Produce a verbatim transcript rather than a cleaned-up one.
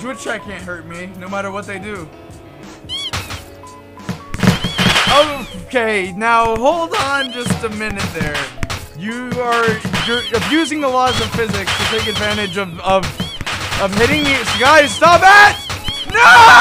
Zwitschai can't hurt me, no matter what they do. Okay, now hold on just a minute there. You are you're abusing the laws of physics to take advantage of, of, of hitting me. Guys, stop it! No!